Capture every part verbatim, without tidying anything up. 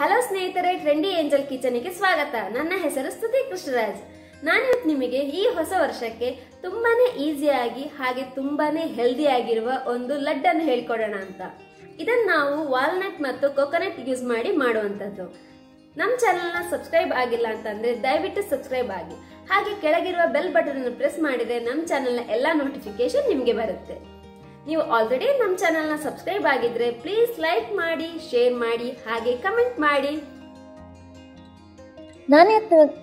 Hello ಸ್ನೇಹಿತರೆ trendy angel kitchen ಗೆ ಸ್ವಾಗತ। ನನ್ನ ಹೆಸರು ಸ್ತುತಿ ಕೃಷ್ಣರಾಜ್। ನಾನು ಇವತ್ತು ನಿಮಗೆ ಈ ಹೊಸ ವರ್ಷಕ್ಕೆ ತುಂಬಾನೇ ಈಜಿಯಾಗಿ ಹಾಗೆ ತುಂಬಾನೇ ಹೆಲ್ದಿ ಆಗಿರುವ ಒಂದು ಲಡ್ಡನ್ನು ಹೇಳಿಕೊಡೋಣ ಅಂತ। ಇದನ್ನ ನಾವು ವಾಲ್ನಟ್ ಮತ್ತು ಕೋಕೋನಟ್ ಯೂಸ್ ಮಾಡಿ ಮಾಡುವಂತದ್ದು। ನಮ್ಮ ಚಾನೆಲ್ ನ ಸಬ್ಸ್ಕ್ರೈಬ್ ಆಗಿಲ್ಲ ಅಂತಂದ್ರೆ ದಯವಿಟ್ಟು ಸಬ್ಸ್ಕ್ರೈಬ್ ಆಗಿ, ಹಾಗೆ ಕೆಳಗಿರುವ ಬೆಲ್ ಬಟನ್ ಅನ್ನು ಪ್ರೆಸ್ ಮಾಡಿದ್ರೆ ನಮ್ಮ ಚಾನೆಲ್ ನ ಎಲ್ಲಾ ನೋಟಿಫಿಕೇಶನ್ ನಿಮಗೆ ಬರುತ್ತೆ। ನೀವು ಆಲ್ರೆಡಿ ನಮ್ಮ ಚಾನೆಲ್ ನ ಸಬ್ಸ್ಕ್ರೈಬ್ ಆಗಿದ್ರೆ ಪ್ಲೀಸ್ ಲೈಕ್ ಮಾಡಿ, ಶೇರ್ ಮಾಡಿ, ಹಾಗೆ ಕಮೆಂಟ್ ಮಾಡಿ। ನಾನು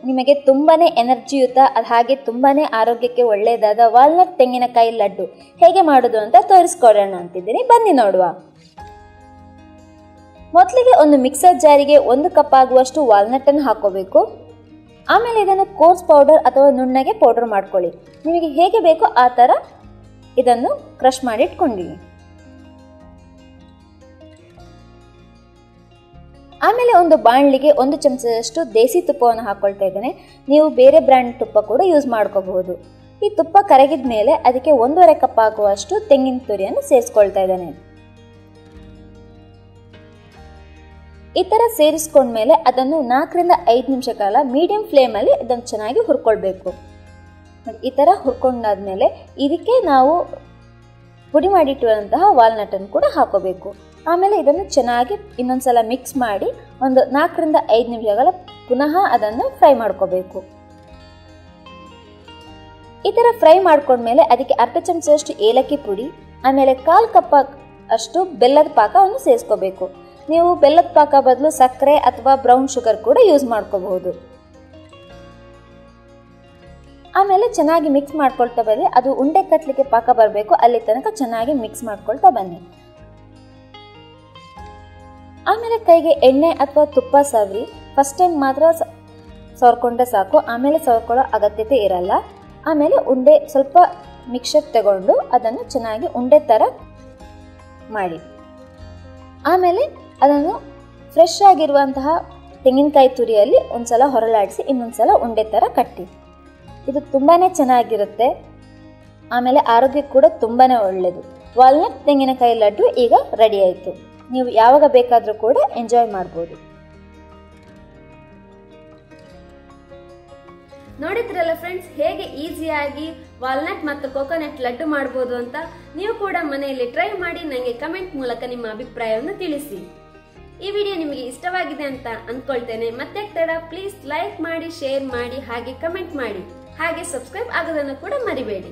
ನಿಮಗೆ ತುಂಬಾನೇ ಎನರ್ಜಿಯುತ ಹಾಗೆ ತುಂಬಾನೇ ಆರೋಗ್ಯಕ್ಕೆ ಒಳ್ಳೆಯದಾದ ವಾಲ್ನಟ್ ತೆಂಗಿನಕಾಯಿ ಲಡ್ಡು ಹೇಗೆ ಮಾಡೋದು ಅಂತ ತೋರಿಸ್ಕೊಡೋಣ ಅಂತಿದ್ದೀನಿ, ಬನ್ನಿ ನೋಡುವ। ಮೊದಲಿಗೆ ಒಂದು ಮಿಕ್ಸರ್ ಜಾರಿಗೆ ಒಂದು ಕಪ್ ಆಗುವಷ್ಟು ವಾಲ್ನಟ್ ಅನ್ನು ಹಾಕೋಬೇಕು। ಆಮೇಲೆ ಇದನ್ನು ಕೋರ್ಸ್ ಪೌಡರ್ ಅಥವಾ ನುಣ್ಣಗೆ ಪೌಡರ್ ಮಾಡ್ಕೊಳ್ಳಿ, ನಿಮಗೆ ಹೇಗೆ ಬೇಕೋ ಆ ಥರ ಇದನ್ನು ಕ್ರಶ್ ಮಾಡಿ ಇಟ್ಕೊಂಡಿರಿ। ಆಮೇಲೆ ಒಂದು ಬಾಣಲಿಗೆ ಒಂದು ಚಮಚದಷ್ಟು ದೇಸಿ ತುಪ್ಪವನ್ನು ಹಾಕೊಳ್ತಾ ಇದ್ದೇನೆ, ನೀವು ಬೇರೆ ಬ್ರ್ಯಾಂಡ್ ತುಪ್ಪ ಕೂಡ ಯೂಸ್ ಮಾಡ್ಕೋಬಹುದು। ಈ ತುಪ್ಪ ಕರಗಿದ ಮೇಲೆ ಅದಕ್ಕೆ ಒಂದೂವರೆ ಕಪ್ ಆಗುವಷ್ಟು ತೆಂಗಿನ ತುರಿಯನ್ನು ಸೇರಿಸ್ಕೊಳ್ತಾ ಇದ್ದೇನೆ। ಈ ಥರ ಸೇರಿಸ್ಕೊಂಡ್ಮೇಲೆ ಅದನ್ನು ನಾಲ್ಕರಿಂದ ಐದು ನಿಮಿಷ ಕಾಲ ಮೀಡಿಯಂ ಫ್ಲೇಮಲ್ಲಿ ಇದನ್ನು ಚೆನ್ನಾಗಿ ಹುರ್ಕೊಳ್ಬೇಕು। ಈ ಥರ ಹುರ್ಕೊಂಡಾದ್ಮೇಲೆ ಇದಕ್ಕೆ ನಾವು ಪುಡಿ ಮಾಡಿಟ್ಟಿರುವಂತಹ ವಾಲ್ನಟ್ ಅನ್ನು ಕೂಡ ಹಾಕೋಬೇಕು। ಆಮೇಲೆ ಇದನ್ನು ಚೆನ್ನಾಗಿ ಇನ್ನೊಂದ್ಸಲ ಮಿಕ್ಸ್ ಮಾಡಿ ಒಂದು ನಾಲ್ಕರಿಂದ ಐದು ನಿಮಿಷಗಳ ಪುನಃ ಅದನ್ನು ಫ್ರೈ ಮಾಡ್ಕೋಬೇಕು। ಈ ಥರ ಫ್ರೈ ಮಾಡ್ಕೊಂಡ್ಮೇಲೆ ಅದಕ್ಕೆ ಅರ್ಧ ಚಮಚದಷ್ಟು ಏಲಕ್ಕಿ ಪುಡಿ, ಆಮೇಲೆ ಕಾಲು ಕಪ್ ಅಷ್ಟು ಬೆಲ್ಲದ ಪಾಕವನ್ನು ಸೇರಿಸ್ಕೋಬೇಕು। ನೀವು ಬೆಲ್ಲದ ಪಾಕ ಬದಲು ಸಕ್ಕರೆ ಅಥವಾ ಬ್ರೌನ್ ಶುಗರ್ ಕೂಡ ಯೂಸ್ ಮಾಡ್ಕೋಬಹುದು। ಆಮೇಲೆ ಚೆನ್ನಾಗಿ ಮಿಕ್ಸ್ ಮಾಡ್ಕೊಳ್ತಾ ಬನ್ನಿ, ಅದು ಉಂಡೆ ಕಟ್ಟಲಿಕ್ಕೆ ಪಾಕ ಬರಬೇಕು, ಅಲ್ಲಿ ತನಕ ಚೆನ್ನಾಗಿ ಮಿಕ್ಸ್ ಮಾಡ್ಕೊಳ್ತಾ ಬನ್ನಿ। ಆಮೇಲೆ ಕೈಗೆ ಎಣ್ಣೆ ಅಥವಾ ತುಪ್ಪ ಸವರಿ, ಫಸ್ಟ್ ಟೈಮ್ ಮಾತ್ರ ಸವರ್ಕೊಂಡೆ ಸಾಕು, ಆಮೇಲೆ ಸವರ್ಕೊಳ್ಳೋ ಅಗತ್ಯತೆ ಇರಲ್ಲ। ಆಮೇಲೆ ಉಂಡೆ ಸ್ವಲ್ಪ ಮಿಕ್ಸರ್ ತಗೊಂಡು ಅದನ್ನು ಚೆನ್ನಾಗಿ ಉಂಡೆ ಥರ ಮಾಡಿ, ಆಮೇಲೆ ಅದನ್ನು ಫ್ರೆಶ್ ಆಗಿರುವಂತಹ ತೆಂಗಿನಕಾಯಿ ತುರಿಯಲ್ಲಿ ಒಂದ್ಸಲ ಹೊರಳಾಡಿಸಿ ಇನ್ನೊಂದ್ಸಲ ಉಂಡೆ ಥರ ಕಟ್ಟಿ, ಇದು ತುಂಬಾನೇ ಚೆನ್ನಾಗಿರುತ್ತೆ। ಆಮೇಲೆ ಆರೋಗ್ಯಕ್ಕೆ ಕೂಡ ತುಂಬಾನೇ ಒಳ್ಳೆಯದು। ವಾಲ್ನಟ್ ತೆಂಗಿನಕಾಯಿ ಲಡ್ಡು ಈಗ ರೆಡಿ ಆಯಿತು, ನೀವು ಯಾವಾಗ ಬೇಕಾದರೂ ಕೂಡ ಎಂಜಾಯ್ ಮಾಡ್ಬೋದು। ನೋಡಿದ್ರಲ್ಲ ಫ್ರೆಂಡ್ಸ್, ಹೇಗೆ ಈಸಿಯಾಗಿ ವಾಲ್ನಟ್ ಮತ್ತು ಕೋಕೋನಟ್ ಲಡ್ಡು ಮಾಡ್ಬೋದು ಅಂತ। ನೀವು ಕೂಡ ಮನೆಯಲ್ಲಿ ಟ್ರೈ ಮಾಡಿ ನನಗೆ ಕಮೆಂಟ್ ಮೂಲಕ ನಿಮ್ಮ ಅಭಿಪ್ರಾಯವನ್ನು ತಿಳಿಸಿ। ಈ ವಿಡಿಯೋ ನಿಮಗೆ ಇಷ್ಟವಾಗಿದೆ ಅಂತ ಅಂದ್ಕೊಳ್ತೇನೆ। ಮತ್ತೆ ತಡ ಪ್ಲೀಸ್ ಲೈಕ್ ಮಾಡಿ, ಶೇರ್ ಮಾಡಿ, ಹಾಗೆ ಕಮೆಂಟ್ ಮಾಡಿ, ಹಾಗೆ ಸಬ್ಸ್ಕ್ರೈಬ್ ಆಗೋದನ್ನು ಕೂಡ ಮರಿಬೇಡಿ।